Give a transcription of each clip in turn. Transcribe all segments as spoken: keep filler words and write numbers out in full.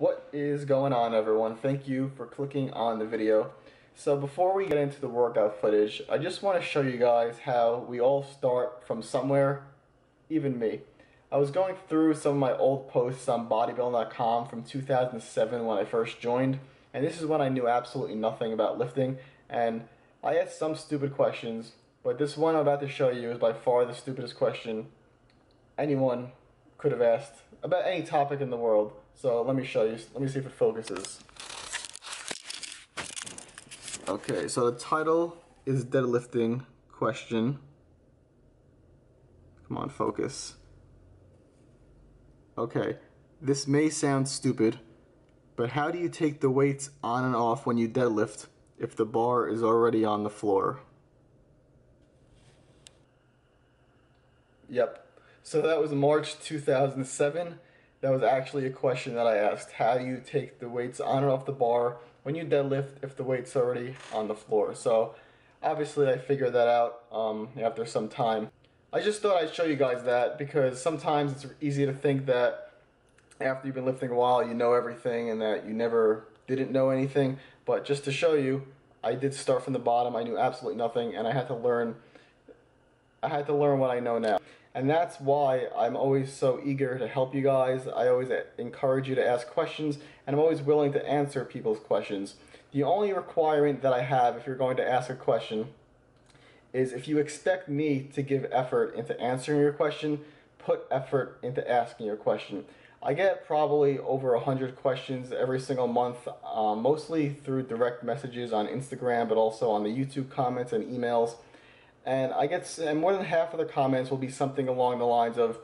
What is going on, everyone? Thank you for clicking on the video. So before we get into the workout footage, I just want to show you guys how we all start from somewhere, even me. I was going through some of my old posts on bodybuilding dot com from two thousand seven when I first joined, and this is when I knew absolutely nothing about lifting, and I asked some stupid questions, but this one I'm about to show you is by far the stupidest question anyone could have asked about any topic in the world. So let me show you, let me see if it focuses. Okay, so the title is deadlifting question. Come on, focus. Okay, this may sound stupid, but how do you take the weights on and off when you deadlift if the bar is already on the floor? Yep, so that was March two thousand seven. That was actually a question that I asked. How do you take the weights on and off the bar when you deadlift if the weight's already on the floor? So obviously I figured that out um, after some time. I just thought I'd show you guys that because sometimes it's easy to think that after you've been lifting a while you know everything and that you never didn't know anything, but just to show you, I did start from the bottom. I knew absolutely nothing and I had to learn I had to learn what I know now. And that's why I'm always so eager to help you guys. I always encourage you to ask questions and I'm always willing to answer people's questions. The only requirement that I have if you're going to ask a question is if you expect me to give effort into answering your question, put effort into asking your question. I get probably over a hundred questions every single month, uh, mostly through direct messages on Instagram, but also on the YouTube comments and emails. And I get, and more than half of the comments will be something along the lines of,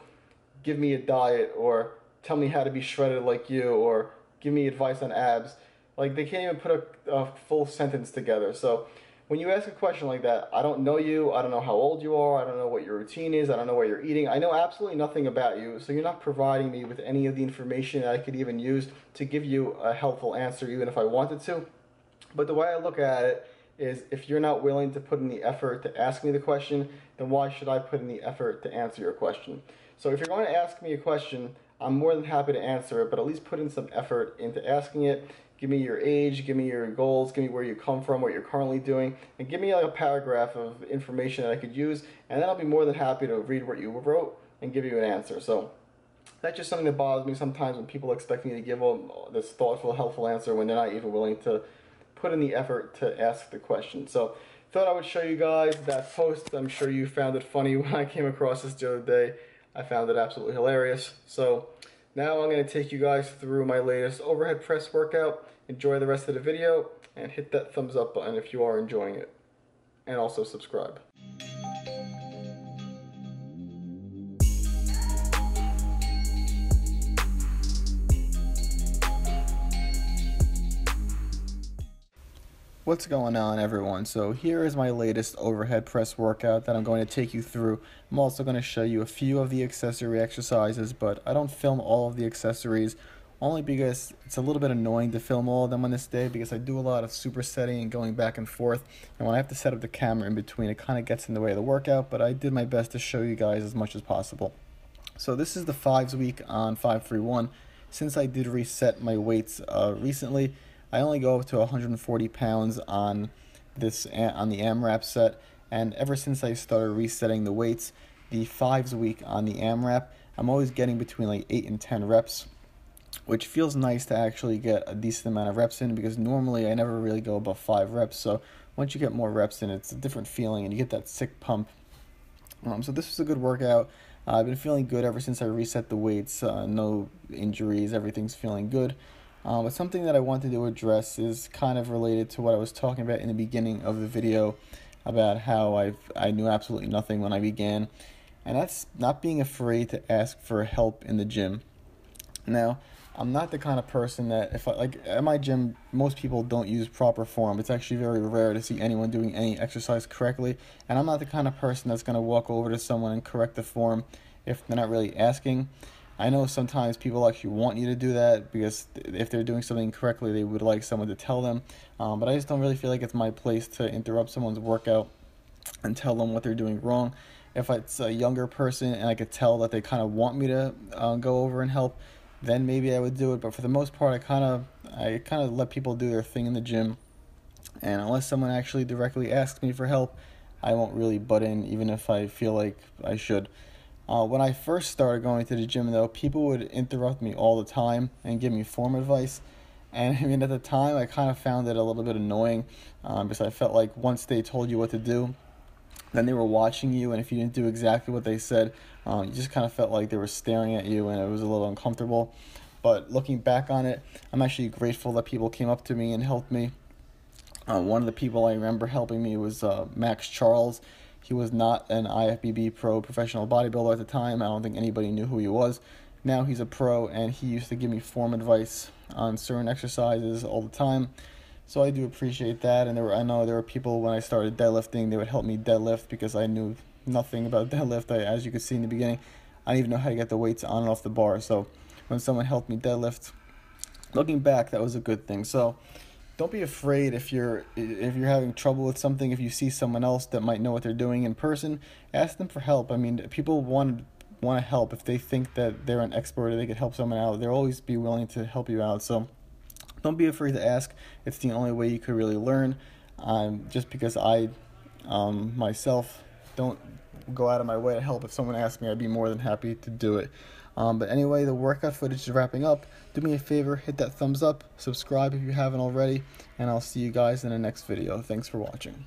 give me a diet, or tell me how to be shredded like you, or give me advice on abs. Like, they can't even put a, a full sentence together. So when you ask a question like that, I don't know you, I don't know how old you are, I don't know what your routine is, I don't know what you're eating, I know absolutely nothing about you, so you're not providing me with any of the information that I could even use to give you a helpful answer, even if I wanted to. But the way I look at it is, if you're not willing to put in the effort to ask me the question, then why should I put in the effort to answer your question? So if you're going to ask me a question, I'm more than happy to answer it, but at least put in some effort into asking it. Give me your age, give me your goals, give me where you come from, what you're currently doing, and give me like a paragraph of information that I could use, and then I'll be more than happy to read what you wrote and give you an answer. So that's just something that bothers me sometimes when people expect me to give them this thoughtful, helpful answer when they're not even willing to put in the effort to ask the question. So thought I would show you guys that post. I'm sure you found it funny when I came across this the other day. I found it absolutely hilarious. So now I'm going to take you guys through my latest overhead press workout. Enjoy the rest of the video and hit that thumbs up button if you are enjoying it. And also subscribe. What's going on, everyone? So here is my latest overhead press workout that I'm going to take you through. I'm also going to show you a few of the accessory exercises, but I don't film all of the accessories only because it's a little bit annoying to film all of them on this day because I do a lot of supersetting and going back and forth, and when I have to set up the camera in between it kind of gets in the way of the workout, but I did my best to show you guys as much as possible. So this is the fives week on five three one. Since I did reset my weights uh, recently, I only go up to one hundred forty pounds on this on the AMRAP set, and ever since I started resetting the weights, the fives week on the AMRAP, I'm always getting between like eight and ten reps, which feels nice to actually get a decent amount of reps in because normally I never really go above five reps. So once you get more reps in, it's a different feeling and you get that sick pump. Um, so this was a good workout. Uh, I've been feeling good ever since I reset the weights. Uh, no injuries, everything's feeling good. Uh, but something that I wanted to address is kind of related to what I was talking about in the beginning of the video about how I I knew absolutely nothing when I began, and that's not being afraid to ask for help in the gym. Now, I'm not the kind of person that, if I, like at my gym, most people don't use proper form. It's actually very rare to see anyone doing any exercise correctly, and I'm not the kind of person that's going to walk over to someone and correct the form if they're not really asking. I know sometimes people actually want you to do that because if they're doing something correctly, they would like someone to tell them. Um, but I just don't really feel like it's my place to interrupt someone's workout and tell them what they're doing wrong. If it's a younger person and I could tell that they kind of want me to uh, go over and help, then maybe I would do it. But for the most part, I kind of I kind of let people do their thing in the gym. And unless someone actually directly asks me for help, I won't really butt in, even if I feel like I should. Uh, when I first started going to the gym, though, people would interrupt me all the time and give me form advice. And, I mean, at the time, I kind of found it a little bit annoying um, because I felt like once they told you what to do, then they were watching you, and if you didn't do exactly what they said, um, you just kind of felt like they were staring at you, and it was a little uncomfortable. But looking back on it, I'm actually grateful that people came up to me and helped me. Uh, one of the people I remember helping me was uh, Max Charles. He was not an I F B B pro professional bodybuilder at the time. I don't think anybody knew who he was. Now he's a pro, and he used to give me form advice on certain exercises all the time. So I do appreciate that. And there were, I know there were people when I started deadlifting, they would help me deadlift because I knew nothing about deadlift. I, as you could see in the beginning, I didn't even know how to get the weights on and off the bar. So when someone helped me deadlift, looking back, that was a good thing. So don't be afraid if you're if you're having trouble with something. If you see someone else that might know what they're doing in person, ask them for help. I mean, people want want to help. If they think that they're an expert or they could help someone out, they'll always be willing to help you out. So don't be afraid to ask. It's the only way you could really learn. Um, just because I um, myself don't go out of my way to help. If someone asks me, I'd be more than happy to do it. Um, but anyway, the workout footage is wrapping up. Do me a favor, hit that thumbs up, subscribe if you haven't already, and I'll see you guys in the next video. Thanks for watching.